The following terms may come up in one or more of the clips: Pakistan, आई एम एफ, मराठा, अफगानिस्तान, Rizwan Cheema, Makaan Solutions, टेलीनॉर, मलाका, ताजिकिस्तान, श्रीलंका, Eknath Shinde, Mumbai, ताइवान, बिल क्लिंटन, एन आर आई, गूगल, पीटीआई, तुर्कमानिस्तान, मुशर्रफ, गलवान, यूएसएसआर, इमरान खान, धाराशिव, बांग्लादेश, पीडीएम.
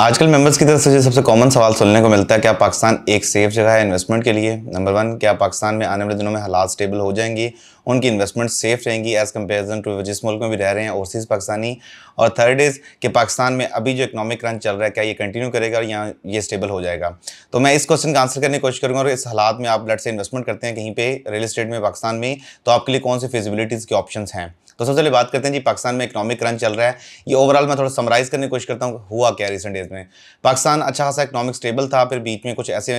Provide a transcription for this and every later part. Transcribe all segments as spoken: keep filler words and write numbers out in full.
आजकल मेंबर्स की तरफ से सबसे कॉमन सवाल सुनने को मिलता है, क्या पाकिस्तान एक सेफ जगह है इन्वेस्टमेंट के लिए? नंबर वन, क्या पाकिस्तान में आने वाले दिनों में हालात स्टेबल हो जाएंगी, उनकी इन्वेस्टमेंट सेफ रहेंगी एज़ कंपेरिजन टू जिस मुल्क में भी रह रहे हैं ओवरसीज़ पाकिस्तानी? और थर्ड इज़ कि पाकिस्तान में अभी जो इकनॉमिक रन चल रहा है क्या ये कंटिन्यू करेगा और यहाँ ये स्टेबल हो जाएगा? तो मैं इस क्वेश्चन का आंसर करने की कोशिश करूँगा। और इस हालात में आप लेट से इन्वेस्टमेंट करते हैं कहीं पर रियल इस्टेट में पाकिस्तान में, तो आपके लिए कौन से फिजिबिलिटीज़ के ऑप्शन हैं। तो सबसे पहले बात करते हैं जी पाकिस्तान में इकनॉमिक रन चल रहा है, ये ओवरऑल मैं थोड़ा समराइज़ करने की कोशिश करता हूँ हुआ क्या रिसेंट डेज में। पाकिस्तान अच्छा खासा इकनॉमिक स्टेबल था, फिर बीच में कुछ ऐसे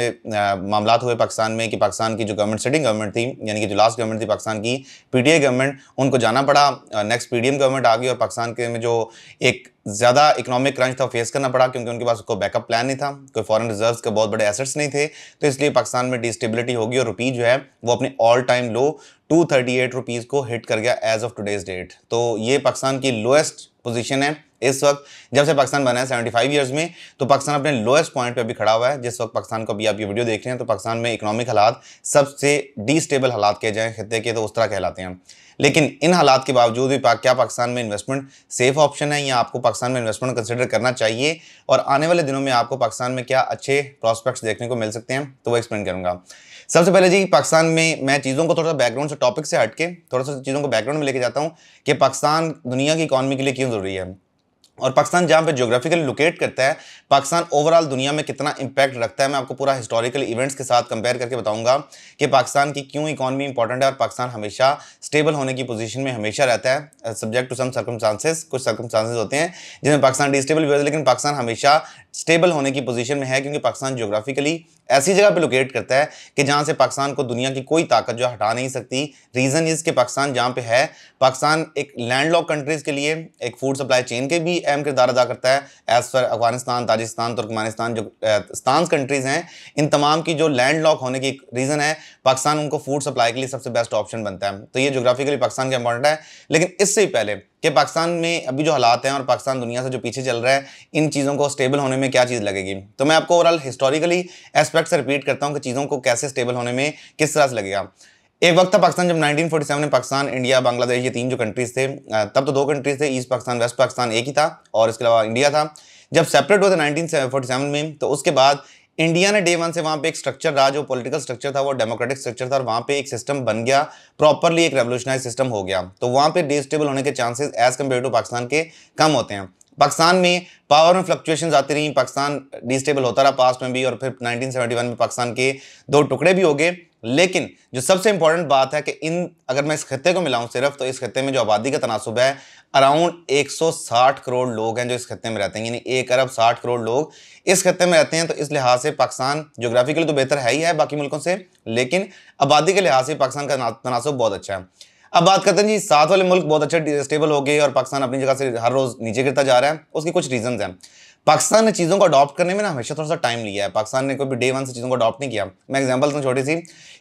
मामला हुए पाकिस्तान में कि पाकिस्तान की जो गवर्नमेंट सिटिंग गवर्नमेंट थी, यानी कि जो लास्ट गवर्नमेंट थी पाकिस्तान की पीटीआई गवर्नमेंट, उनको जाना पड़ा। नेक्स्ट पीडीएम गवर्नमेंट आ गई और पाकिस्तान के में जो एक ज़्यादा इकोनॉमिक क्रंच था फेस करना पड़ा क्योंकि उनके पास कोई बैकअप प्लान नहीं था, कोई फॉरेन रिजर्व्स के बहुत बड़े एसेट्स नहीं थे, तो इसलिए पाकिस्तान में डिस्टेबिलिटी होगी और रुपी जो है वो अपने all time low two thirty eight rupees को हिट कर गया एज ऑफ टुडेज डेट। तो ये पाकिस्तान की लोएस्ट पोजीशन है इस वक्त जब से पाकिस्तान बना है पचहत्तर इयर्स में, तो पाकिस्तान अपने लोएस्ट पॉइंट पे अभी खड़ा हुआ है जिस वक्त पाकिस्तान को अभी आप ये वीडियो देख रहे हैं। तो पाकिस्तान में इकोनॉमिक हालात सबसे डिस्टेबल हालात कहे जाएँ खत्ते के तो उस तरह कहलाते हैं। लेकिन इन हालात के बावजूद भी क्या पाकिस्तान में इन्वेस्टमेंट सेफ ऑप्शन है या आपको पाकिस्तान में इन्वेस्टमेंट कंसिडर करना चाहिए और आने वाले दिनों में आपको पाकिस्तान में क्या अच्छे प्रॉस्पेक्ट्स देखने को मिल सकते हैं, तो वो एक्सप्लेन करूँगा। सबसे पहले जी पाकिस्तान में मैं चीज़ों को थोड़ा सा बैकग्राउंड से टॉपिक से हट के थोड़ा सा चीज़ों को बैकग्राउंड में लेके जाता हूँ कि पाकिस्तान दुनिया की इकॉनमी के लिए क्यों ज़रूरी है और पाकिस्तान जहाँ पे ज्योग्राफिकली लोकेट करता है पाकिस्तान ओवरऑल दुनिया में कितना इंपैक्ट रखता है। मैं आपको पूरा हिस्टोरिकल इवेंट्स के साथ कंपेयर करके बताऊंगा कि पाकिस्तान की क्यों इकॉनमी इंपॉर्टेंट है और पाकिस्तान हमेशा स्टेबल होने की पोजीशन में हमेशा रहता है सब्जेक्ट टू सम सर्कमस्टांसेस। कुछ सर्कमस्टांसेस होते हैं जिसमें पाकिस्तान डिस्टेबल भी है, लेकिन पाकिस्तान हमेशा स्टेबल होने की पोजीशन में है क्योंकि पाकिस्तान ज्योग्राफिकली ऐसी जगह पे लोकेट करता है कि जहाँ से पाकिस्तान को दुनिया की कोई ताकत जो हटा नहीं सकती। रीज़न इज़ कि पाकिस्तान जहाँ पे है पाकिस्तान एक लैंडलॉक कंट्रीज़ के लिए एक फूड सप्लाई चेन के भी अहम किरदार अदा करता है as per अफगानिस्तान, ताजिकिस्तान, तुर्कमानिस्तान जो स्थान कंट्रीज़ हैं इन तमाम की जो लैंडलॉक होने की रीज़न है पाकिस्तान उनको फूड सप्लाई के लिए सबसे बेस्ट ऑप्शन बनता है। तो ये जोग्राफिकली पाकिस्तान का इंपॉर्टेंट है। लेकिन इससे पहले कि पाकिस्तान में अभी जो हालात हैं और पाकिस्तान दुनिया से जो पीछे चल रहा है इन चीज़ों को स्टेबल होने में क्या चीज़ लगेगी, तो मैं आपको ओवरऑल हिस्टोरिकली एस्पेक्ट से रिपीट करता हूं कि चीज़ों को कैसे स्टेबल होने में किस तरह से लगेगा। एक वक्त था पाकिस्तान जब नाइनटीन फोर्टी सेवन में पाकिस्तान, इंडिया, बांग्लादेश ये तीन जो कंट्रीज़ थे, तब तो दो कंट्रीज़ थे, ईस्ट पाकिस्तान वेस्ट पाकिस्तान एक ही था और इसके अलावा इंडिया था। जब सेपरेट हुए थे नाइनटीन फोर्टी सेवन में तो उसके बाद इंडिया ने डे वन से वहाँ पे एक स्ट्रक्चर रहा जो पॉलिटिकल स्ट्रक्चर था वो डेमोक्रेटिक स्ट्रक्चर था और वहाँ पे एक सिस्टम बन गया प्रॉपरली, एक रेवोल्यूशनरी सिस्टम हो गया। तो वहाँ पे डिस्टेबल होने के chances as compare to Pakistan के कम होते हैं। पाकिस्तान में पावर में फ्लक्चुएशंस आती रहीं, पाकिस्तान डिस्टेबल होता रहा पास्ट में भी और फिर नाइनटीन सेवेंटी वन में पाकिस्तान के दो टुकड़े भी हो गए। लेकिन जो सबसे इंपॉर्टेंट बात है कि इन अगर मैं इस खत्ते को मिलाऊं सिर्फ तो इस खत्ते में जो आबादी का तनासुब है अराउंड एक सौ साठ करोड़ लोग हैं जो इस खत्ते में रहते हैं, यानी एक अरब साठ करोड़ लोग इस खत्ते में रहते हैं। तो इस लिहाज से पाकिस्तान जोग्राफिकली तो बेहतर है ही है बाकी मुल्कों से, लेकिन आबादी के लिहाज से पाकिस्तान का तनासुब बहुत अच्छा है। अब बात करते हैं जी साथ वाले मुल्क बहुत अच्छे स्टेबल हो गए और पाकिस्तान अपनी जगह से हर रोज़ नीचे गिरता जा रहा है। उसके कुछ रीजंस हैं। पाकिस्तान ने चीज़ों को अडॉप्ट करने में ना हमेशा थोड़ा सा टाइम लिया है, पाकिस्तान ने कोई भी डे वन से चीज़ों को अडॉप्ट नहीं किया। मैं एग्जांपल दूं छोटी सी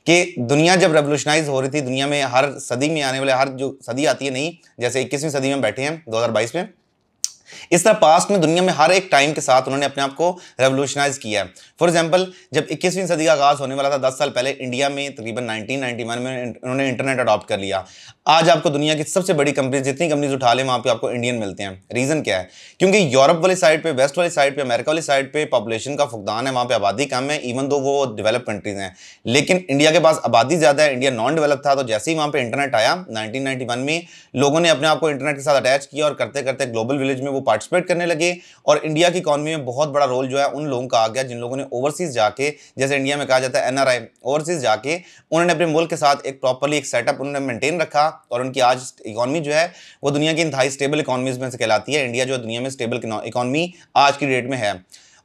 कि दुनिया जब रेवोल्यूशनाइज हो रही थी, दुनिया में हर सदी में आने वाले हर जो सदी आती है नई, जैसे इक्कीसवीं सदी में बैठे हैं दो हज़ार बाईस में, इस तरह पास्ट में दुनिया में हर एक टाइम के साथ उन्होंने अपने आप को रेवोल्यूशनाइज किया है। फॉर एग्जांपल जब इक्कीसवीं सदी का आगाज़ होने वाला था दस साल पहले इंडिया में तकरीबन नाइनटीन नाइंटी वन में उन्होंने इंटरनेट अडॉप्ट कर लिया। आज आपको दुनिया की सबसे बड़ी कंपनी जितनी कंपनीज उठा लें वहाँ पे आपको इंडियन मिलते हैं। रीज़न क्या है? क्योंकि यूरोप वाली साइड पे, वेस्ट वाली साइड पे, अमेरिका वाली साइड पे पॉपुलेशन का फुकदान है, वहाँ पे आबादी कम है इवन दो वो डेवलप कंट्रीज़ हैं, लेकिन इंडिया के पास आबादी ज़्यादा है, इंडिया नॉन डेवलप था। तो जैसे ही वहाँ पर इंटरनेट आया नाइनटीन नाइन्टी वन में लोगों ने अपने आप को इंटरनेट के साथ अटैच किया और करते करते ग्लोबल विलेज में वो पार्टिसिपेट करने लगे और इंडिया की इकॉनमी में बहुत बड़ा रोल जो है उन लोगों का आ गया जिन लोगों ने ओवरसीज़ जाके, जैसे इंडिया में कहा जाता है एन आर आई, ओवरसीज़ जाके उन्होंने अपने मुल्क के साथ एक प्रॉपरली एक सेटअप उन्होंने मेंटेन रखा और उनकी आज इकॉनमी जो है वो दुनिया की इंतहाई स्टेबल इकॉनमीज में से कहलाती है। इंडिया जो दुनिया में स्टेबल इकॉनमी आज की डेट में है।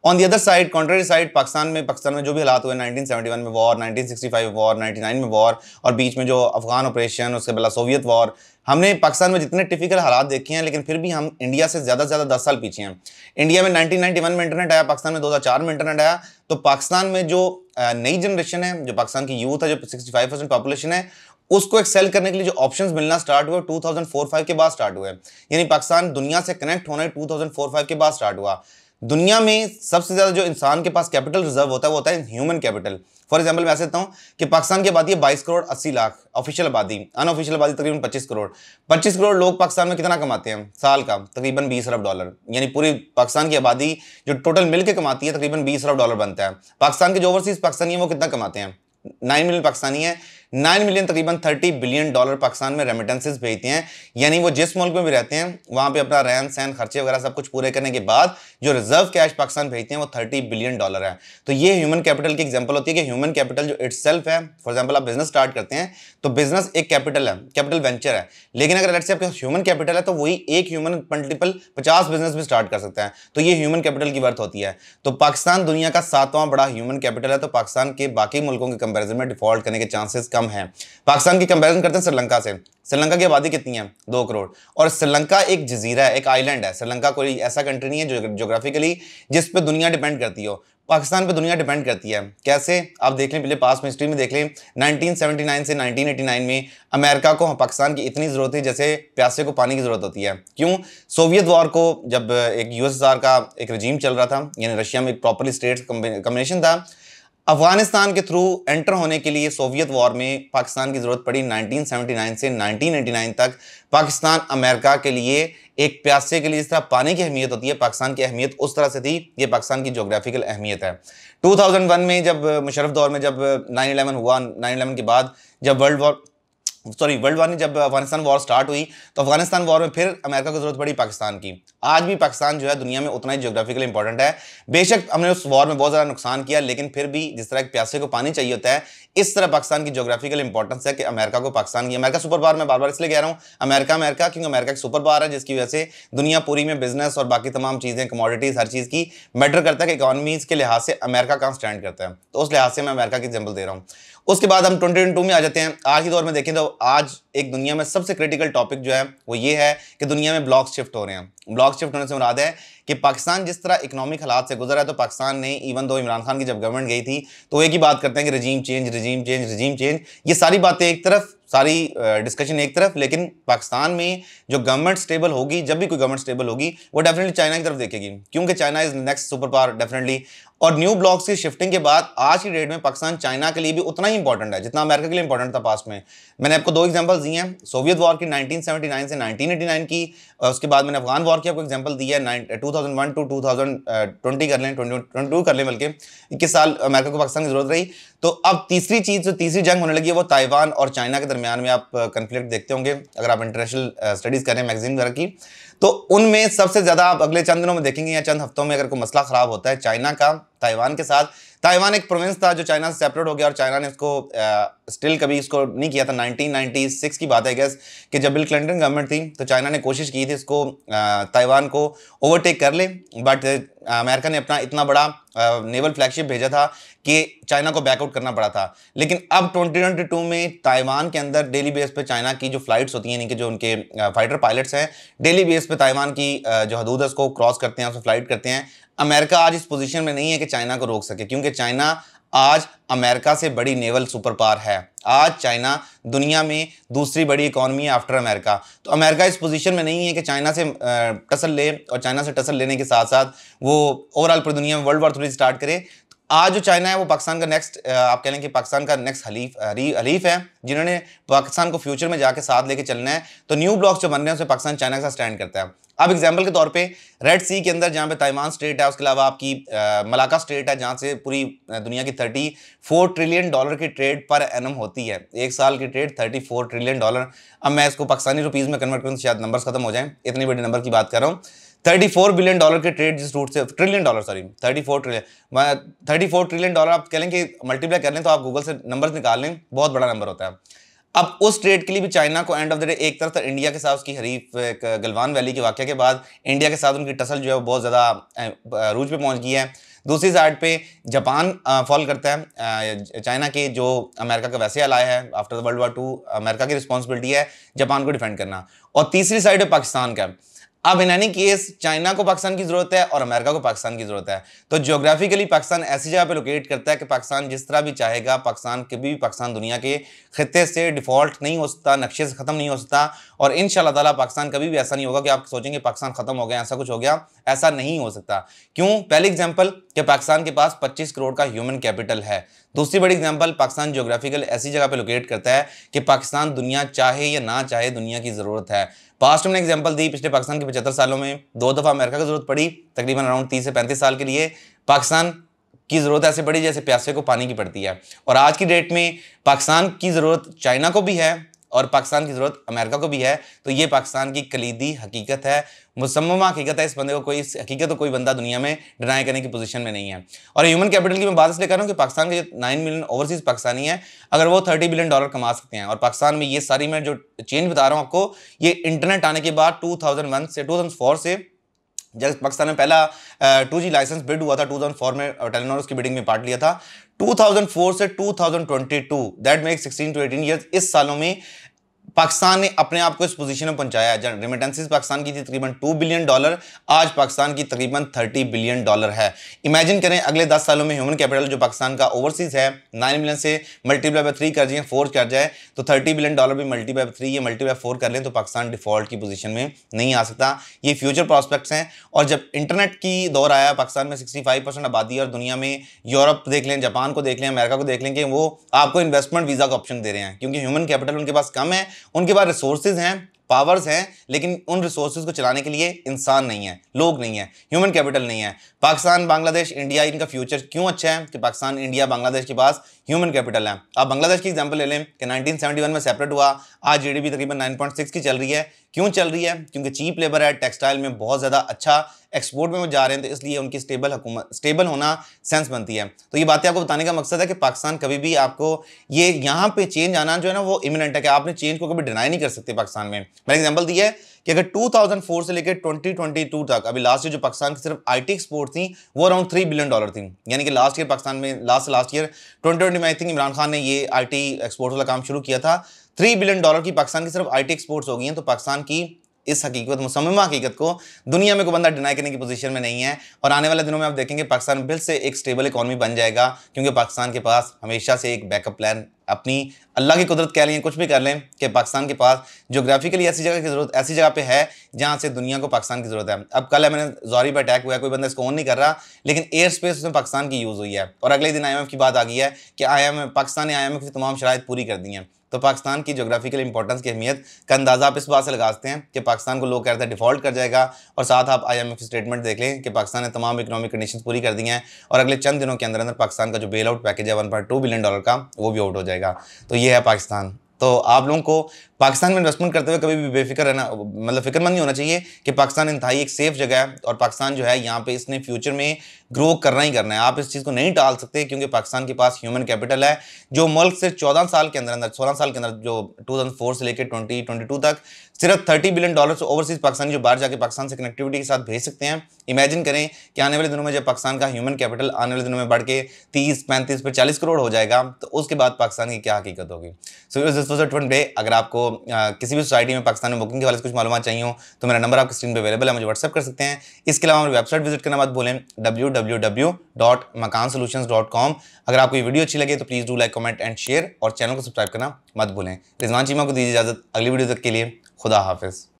On the other side, contrary side, Pakistan में पाकिस्तान में जो भी हालात हुए नाइनटीन सेवेंटी वन में वॉर, नाइनटीन सिक्सटी फाइव में वॉर, नाइनटी नाइन में वॉर और बीच में जो अफगान ऑपरेशन, उसके बाद सोवियत वॉर, हमने पाकिस्तान में जितने टिपिकल हालात देखे हैं लेकिन फिर भी हम इंडिया से ज़्यादा से ज़्यादा दस साल पीछे हैं। इंडिया में नाइनटीन नाइंटी वन में इंटरनेट आया, पाकिस्तान में दो हज़ार चार में इंटरनेट आया। तो पाकिस्तान में जो नई जनरेशन है, जो पाकिस्तान की यूथ है, जो सिक्सटी फाइव परसेंट पॉपुलेशन है, उसको एक्सेल करने के लिए जो ऑप्शंस मिलना स्टार्ट हुए टू थाउजेंड फोर फाइव के बाद स्टार्ट हुए, यानी पाकिस्तान दुनिया से कनेक्ट होना टू थाउजेंड फोर फाइव के बाद स्टार्ट हुआ। दुनिया में सबसे ज़्यादा जो इंसान के पास कैपिटल रिजर्व होता है वो होता है ह्यूमन कैपिटल। फॉर एग्जांपल मैं ऐसे कहता हूँ कि पाकिस्तान की आबादी है बाईस करोड़ अस्सी लाख, ऑफिशियल आबादी, अनऑफिशियल आबादी तकरीबन पच्चीस करोड़। पच्चीस करोड़ लोग पाकिस्तान में कितना कमाते हैं साल का? तकरीबन बीस अरब डॉलर। यानी पूरी पाकिस्तान की आबादी जो टोटल मिल के कमाती है तकरीबन बीस अरब डॉलर बनता है। पाकिस्तान के जो ओवरसीज पाकिस्तानी है वो कितना कमाते हैं? नाइन मिलियन पाकिस्तानी है। नाइन मिलियन तकरीबन थर्टी बिलियन डॉलर पाकिस्तान में रेमिटेंसेस भेजते हैं। यानी वो जिस मुल्क में भी रहते हैं वहाँ पे अपना रहन सहन खर्चे वगैरह सब कुछ पूरे करने के बाद जो रिजर्व कैश पाकिस्तान भेजते हैं वो थर्टी बिलियन डॉलर है। तो ये ह्यूमन कैपिटल की एग्जाम्पल होती है कि ह्यूमन कैपिटल जो इटसेल्फ है, फॉर एग्जाम्पल आप बिजनेस स्टार्ट करते हैं तो बिजनेस एक कैपिटल है, कैपिटल वेंचर है। लेकिन अगर लेट्स से आपके ह्यूमन कैपिटल है तो वही एक ह्यूमन मल्टीपल पचास बिजनेस भी स्टार्ट कर सकता है। तो ये ह्यूमन कैपिटल की वर्थ होती है। तो पाकिस्तान दुनिया का सातवां बड़ा ह्यूमन कैपिटल है। तो पाकिस्तान के बाकी मुल्कों के कंपेरिजन में डिफॉल्ट करने के चांसेस कम है। पाकिस्तान की कंपैरिजन करते हैं श्रीलंका से। श्रीलंका की आबादी कितनी है? दो करोड़। और श्रीलंका एक जजीरा है, एक आइलैंड है। श्रीलंका कोई ऐसा कंट्री नहीं है जो जोग्राफिकली जिस पे दुनिया डिपेंड करती हो। पाकिस्तान पे दुनिया डिपेंड करती है। कैसे? आप देख लें, पिछले पास में हिस्ट्री में देख लें, नाइनटीन सेवेंटी नाइन से नाइनटीन एटी नाइन में अमेरिका को पाकिस्तान की इतनी ज़रूरत थी जैसे प्यासे को पानी की ज़रूरत होती है। क्यों? सोवियत वॉर को जब एक यूएसएसआर का एक रजीम चल रहा था, यानी रशिया में एक प्रॉपरली स्टेट कम्बिनेशन था, अफगानिस्तान के थ्रू एंटर होने के लिए सोवियत वॉर में पाकिस्तान की ज़रूरत पड़ी। नाइनटीन सेवेंटी नाइन से नाइनटीन एटी नाइन तक पाकिस्तान अमेरिका के लिए एक प्यासे के लिए जिस तरह पानी की अहमियत होती है, पाकिस्तान की अहमियत उस तरह से थी। ये पाकिस्तान की जोग्राफिकल अहमियत है। दो हज़ार एक में जब मुशर्रफ दौर में जब नाइन इलेवन हुआ, नाइन इलेवन के बाद जब world war sorry world war ने जब अफगानिस्तान वॉर स्टार्ट हुई तो अफगानिस्तान वॉर में फिर अमेरिका को जरूरत पड़ी पाकिस्तान की। आज भी पाकिस्तान जो है दुनिया में उतना ही जोग्राफिकली इंपॉर्टेंट है। बेशक हमने उस वॉर में बहुत ज़्यादा नुकसान किया, लेकिन फिर भी जिस तरह एक प्यासे को पानी चाहिए होता है, इस तरह पाकिस्तान की जोग्राफिकल इंपॉर्टेंस है कि अमेरिका को पाकिस्तान की, अमेरिका सुपर पावर, मैं बार बार इसलिए कह रहा हूँ अमेरिका अमेरिका क्योंकि अमेरिका एक सुपर पावर है जिसकी वजह से दुनिया पूरी में बिजनेस और बाकी तमाम चीज़ें, कमोडिटीज़, हर चीज़ की मैटर करता है कि इकॉनमीज़ के लिहाज से अमेरिका कहाँ स्टैंड करता है। तो उस लिहाज से मैं अमेरिका की एग्जाम्पल दे रहा हूँ। उसके बाद हम ट्वेंटी ट्वेंटी टू में आ जाते हैं। आज के दौर में देखें तो आज एक दुनिया में सबसे क्रिटिकल टॉपिक जो है वो ये है कि दुनिया में ब्लॉक शिफ्ट हो रहे हैं। ब्लॉक शिफ्ट होने से मुराद है कि पाकिस्तान जिस तरह इकोनॉमिक हालात से गुजरा है, तो पाकिस्तान ने इवन दो इमरान खान की जब गवर्नमेंट गई थी तो एक ही बात करते हैं कि regime change, regime change, regime change. ये सारी बातें एक तरफ, सारी डिस्कशन एक तरफ, लेकिन पाकिस्तान में जो गवर्नमेंट स्टेबल होगी, जब भी कोई गवर्नमेंट स्टेबल होगी, वो डेफिनेटली चाइना की तरफ देखेगी क्योंकि China is next super power definitely. और न्यू ब्लॉक्स की शिफ्टिंग के बाद आज की डेट में पाकिस्तान चाइना के लिए भी उतना ही इंपॉर्टेंट है जितना अमेरिका के लिए इंपॉर्टेंट था पास्ट में। मैंने आपको दो एग्जांपल्स दिए हैं, सोवियत वॉर की नाइनटीन सेवेंटी नाइन से नाइनटीन एटी नाइन की, उसके बाद मैंने अफगान वॉर की आपको एग्जांपल दिया है two thousand one to two thousand twenty कर लें, ट्वेंटी ट्वेंटी टू कर लें, बल्कि इक्कीस साल अमेरिका को पाकिस्तान की जरूरत रही। तो अब तीसरी चीज़ जो तीसरी जंग होने लगी है वो ताइवान और चाइना के दरमियान में। आप कन्फ्लिक्ट देखते होंगे अगर आप इंटरनेशनल स्टडीज़ करें मैगजीन वगैरह की, तो उनमें सबसे ज़्यादा आप अगले चंद दिनों में देखेंगे या चंद हफ्तों में अगर कोई मसला ख़राब होता है चाइना का ताइवान के साथ। ताइवान एक प्रोविंस था जो चाइना से सेपरेट हो गया और चाइना ने उसको स्टिल कभी इसको नहीं किया था। नाइनटीन नाइंटी सिक्स की बात है गैस कि जब बिल क्लिंटन गवर्नमेंट थी तो चाइना ने कोशिश की थी इसको ताइवान को ओवरटेक कर ले, बट अमेरिका ने अपना इतना बड़ा नेवल फ्लैगशिप भेजा था कि चाइना को बैकआउट करना पड़ा था। लेकिन अब ट्वेंटी ट्वेंटी टू में ताइवान के अंदर डेली बेस पे चाइना की जो फ्लाइट्स होती हैं, यानी कि जो उनके फाइटर पायलट्स हैं डेली बेस पे ताइवान की जो हदूद है उसको क्रॉस करते हैं, उसको फ्लाइट करते हैं। अमेरिका आज इस पोजीशन में नहीं है कि चाइना को रोक सके क्योंकि चाइना आज अमेरिका से बड़ी नेवल सुपर पावर है। आज चाइना दुनिया में दूसरी बड़ी इकॉनमी है आफ्टर अमेरिका। तो अमेरिका इस पोजीशन में नहीं है कि चाइना से टसल ले, और चाइना से टसल लेने के साथ साथ वो ओवरऑल पूरी दुनिया में वर्ल्ड वॉर थ्री स्टार्ट करे। आज जो चाइना है वो पाकिस्तान का नेक्स्ट, आप कह लें कि पाकिस्तान का नेक्स्ट हलीफ हलीफ है जिन्होंने पाकिस्तान को फ्यूचर में जाके साथ लेके चलना है। तो न्यू ब्लॉक्स जो बन रहे हैं उससे पाकिस्तान चाइना के साथ स्टैंड करता है। अब एग्जाम्पल के तौर पे रेड सी के अंदर जहाँ पे ताइवान स्टेट है, उसके अलावा आपकी मलाका स्टेट है जहाँ से पूरी दुनिया की चौंतीस ट्रिलियन डॉलर की ट्रेड पर एनम होती है। एक साल की ट्रेड चौंतीस ट्रिलियन डॉलर। अब मैं इसको पाकिस्तानी रुपीज़ में कन्वर्ट करूँ तो शायद नंबर्स खत्म हो जाएँ, इतनी बड़ी नंबर की बात कर रहा हूँ। चौंतीस बिलियन डॉलर की ट्रेड जिस रूट से, ट्रिलियन डॉलर सॉरी चौंतीस ट्रिलियन चौंतीस ट्रिलियन डॉलर आप कह लें कि मल्टीप्लाई कर लें तो आप गूगल से नंबर्स निकाल लें, बहुत बड़ा नंबर होता है। अब उस ट्रेड के लिए भी चाइना को एंड ऑफ द डे एक तरफ इंडिया के साथ उसकी हरीफ गलवान वैली के वाक़े के बाद इंडिया के साथ उनकी टसल जो है वो बहुत ज़्यादा रूज पे पहुंच गई है। दूसरी साइड पे जापान फॉल करता है चाइना के, जो अमेरिका का वैसे अलाय है after world war two. America की रिस्पॉन्सिबिलिटी है जापान को डिफेंड करना। और तीसरी साइड है पाकिस्तान का। अब इन एनी केस चाइना को पाकिस्तान की जरूरत है और अमेरिका को पाकिस्तान की जरूरत है। तो ज्योग्राफिकली पाकिस्तान ऐसी जगह पे लोकेट करता है कि पाकिस्तान जिस तरह भी चाहेगा, पाकिस्तान कभी भी पाकिस्तान दुनिया के खत्ते से डिफॉल्ट नहीं हो सकता, नक्शे से ख़त्म नहीं हो सकता। और इंशाल्लाह ताला पाकिस्तान कभी भी ऐसा नहीं होगा कि आप सोचेंगे पाकिस्तान ख़त्म हो गया, ऐसा कुछ हो गया, ऐसा नहीं हो सकता। क्यों? पहली एग्जाम्पल कि पाकिस्तान के पास पच्चीस करोड़ का ह्यूमन कैपिटल है। दूसरी बड़ी एग्जाम्पल, पाकिस्तान ज्योग्राफिकल ऐसी जगह पर लोकेट करता है कि पाकिस्तान दुनिया चाहे या ना चाहे दुनिया की ज़रूरत है। पास्ट में एग्जाम्पल दी, पिछले पाकिस्तान के पचहत्तर सालों में दो दफ़ा अमेरिका की जरूरत पड़ी, तकरीबन अराउंड तीस से पैंतीस साल के लिए पाकिस्तान की ज़रूरत ऐसे पड़ी जैसे प्यासे को पानी की पड़ती है। और आज की डेट में पाकिस्तान की ज़रूरत चाइना को भी है और पाकिस्तान की ज़रूरत अमेरिका को भी है। तो ये पाकिस्तान की कलीदी हकीकत है, मुसम्मा हकीकत है। इस बंदे को कोई इस हकीकत को कोई बंदा दुनिया में डिनाई करने की पोजीशन में नहीं है। और ह्यूमन कैपिटल की मैं बात इसलिए कर रहा हूँ कि पाकिस्तान के जो नाइन मिलियन ओवरसीज़ पाकिस्तानी हैं, अगर वो थर्टी बिलियन डॉलर कमा सकते हैं। और पाकिस्तान में ये सारी मैं जो चेंज बता रहा हूँ आपको, ये इंटरनेट आने के बाद टू थाउजेंड वन से टू थाउजेंड फोर से जब पाकिस्तान में पहला टू जी लाइसेंस बिड हुआ था, टू थाउजेंड फोर में टेलीनॉर उसकी बिडिंग में पार्ट लिया था। टू थाउजेंड फोर से two thousand twenty two, that makes sixteen to eighteen years, इस सालों में पाकिस्तान ने अपने आप को इस पोजीशन में पहुंचाया है। रेमिटेंसेस पाकिस्तान की थी तकरीबन टू बिलियन डॉलर, आज पाकिस्तान की तकरीबन थर्टी बिलियन डॉलर है। इमेजिन करें अगले दस सालों में ह्यूमन कैपिटल जो पाकिस्तान का ओवरसीज़ है, नाइन मिलियन से मल्टीप्लाई बाय थ्री कर जाए, फोर कर जाए, तो थर्टी बिलियन डॉलर भी मल्टीप्लाई बाय थ्री या मल्टीप्लाई फोर कर लें तो पाकिस्तान डिफॉल्ट की पोजीशन में नहीं आ सकता। ये फ्यूचर प्रॉस्पेक्ट्स हैं। और जब इंटरनेट की दौर आया, पाकिस्तान में सिक्सटी फाइव परसेंट आबादी और दुनिया में यूरोप देख लें, जापान को देख लें, अमेरिका को देख लें, कि वो आपको इन्वेस्टमेंट वीज़ा का ऑप्शन दे रहे हैं क्योंकि ह्यूमन कैपिटल उनके पास कम है, उनके पास रिसोर्सेज हैं, पावर्स हैं, लेकिन उन रिसोर्सेज को चलाने के लिए इंसान नहीं है, लोग नहीं है, ह्यूमन कैपिटल नहीं है। पाकिस्तान, बांग्लादेश, इंडिया, इनका फ्यूचर क्यों अच्छा है कि पाकिस्तान, इंडिया, बांग्लादेश के पास ह्यूमन कैपिटल है। आप बांग्लादेश की एग्जांपल ले लें कि नाइनटीन सेवेंटी वन में सेपरेट हुआ, आज जीडीपी तकरीबन नाइन पॉइंट सिक्स की चल रही है। क्यों चल रही है? क्योंकि चीप लेबर है, टेक्सटाइल में बहुत ज़्यादा अच्छा एक्सपोर्ट में वो जा रहे हैं, तो इसलिए उनकी स्टेबल हुकूमत, स्टेबल होना सेंस बनती है। तो ये बातें आपको बताने का मकसद है कि पाकिस्तान कभी भी आपको ये यहाँ पे चेंज आना जो है ना वो इमिनेंट है कि आपने चेंज को कभी डिनाई नहीं कर सकते पाकिस्तान में। मैंने एग्जाम्पल दिया है कि अगर टू थाउजेंड फोर से लेकर ट्वेंटी ट्वेंटी टू तक, अभी लास्ट ईयर जो पाकिस्तान की सिर्फ आईटी एक्सपोर्ट थी वो अराउंड थ्री बिलियन डॉलर थी, यानी कि लास्ट ईयर पाकिस्तान में last last year twenty twenty में आई थिंक इमरान खान ने ये आईटी एक्सपोर्ट वाला काम शुरू किया था, थ्री बिलियन डॉलर की पाकिस्तान की सिर्फ आईटी एक्सपोर्ट्स हो गई हैं। तो पाकिस्तान की इस हकीकत, मुसम्मा हकीकत को दुनिया में कोई बंदा डिनाई करने की पोजीशन में नहीं है। और आने वाले दिनों में आप देखेंगे पाकिस्तान फिर से एक स्टेबल इकॉनमी बन जाएगा क्योंकि पाकिस्तान के पास हमेशा से एक बैकअप प्लान, अपनी अल्लाह की कुदरत कह लें, कुछ भी कर लें, कि पाकिस्तान के पास ज्योग्राफिकली ऐसी जगह की जरूरत, ऐसी जगह पे है जहाँ से दुनिया को पाकिस्तान की ज़रूरत है। अब कल है, मैंने जौहरी पर अटैक हुआ है, कोई बंदा इसको ऑन नहीं कर रहा, लेकिन एयर स्पेस उसमें पाकिस्तान की यूज़ हुई है। और अगले दिन आई एम एफ की बात आ गई है कि आई एम एफ पाकिस्तान ने आई एम एफ की तमाम शराइत पूरी कर दी हैं। तो पाकिस्तान की ज्योग्राफिकल इंपॉर्टेंस की अहमियत का अंदाज़ा आप इस बात से लगाते हैं कि पाकिस्तान को लोग कहते हैं डिफॉल्ट कर जाएगा, और साथ आप आईएमएफ स्टेटमेंट देख लें कि पाकिस्तान ने तमाम इकोनॉमिक कंडीशंस पूरी कर दी हैं और अगले चंद दिनों के अंदर अंदर पाकिस्तान का जो बेल आउट पैकेज है one point two billion dollar का वो भी आउट हो जाएगा। तो ये है पाकिस्तान। तो आप लोगों को पाकिस्तान में इन्वेस्टमेंट करते हुए कभी भी बेफिक्र रहना, मतलब फिक्रमंद नहीं होना चाहिए कि पाकिस्तान इंतहाई एक सेफ जगह है और पाकिस्तान जो है यहाँ पे इसने फ्यूचर में ग्रो करना ही करना है। आप इस चीज़ को नहीं टाल सकते क्योंकि पाकिस्तान के पास ह्यूमन कैपिटल है जो मुल्क से चौदह साल के अंदर अंदर सोलह साल के अंदर जो टू थाउजेंड फोर से लेकर ट्वेंटी ट्वेंटी टू तक सिर्फ थर्टी बिलियन डॉलर से ओवरसीज़ पाकिस्तानी जो बाहर जाकर पाकिस्तान से कनेक्टिविटी के साथ भेज सकते हैं। इमेजिन करें कि आने वाले दिनों में जब पाकिस्तान का ह्यूमन कैपिटल आने वाले दिनों में बढ़ के तीस पैंतीस पर चालीस करोड़ हो जाएगा तो उसके बाद पाकिस्तान की क्या हकीकत होगी। So this was a twin day. अगर आपको आ, किसी भी सोसाइटी में पाकिस्तान में बुकिंग के बारे में कुछ मालूम चाहिए हो तो मेरा नंबर आपकी स्क्रीन पर अवेलेबल है, मुझे व्हाट्सअप कर सकते हैं। इसके अलावा हमारी वेबसाइट विजिट करना मत भूलें, W W W dot Makaan solutions dot com. अगर आपको ये वीडियो अच्छी लगे तो please do like, comment and share और चैनल को सब्सक्राइब करना मत भूलें। रिजवान चीमा को दीजिए इजाज़त, अगली वीडियो तक के लिए खुदा हाफिज़।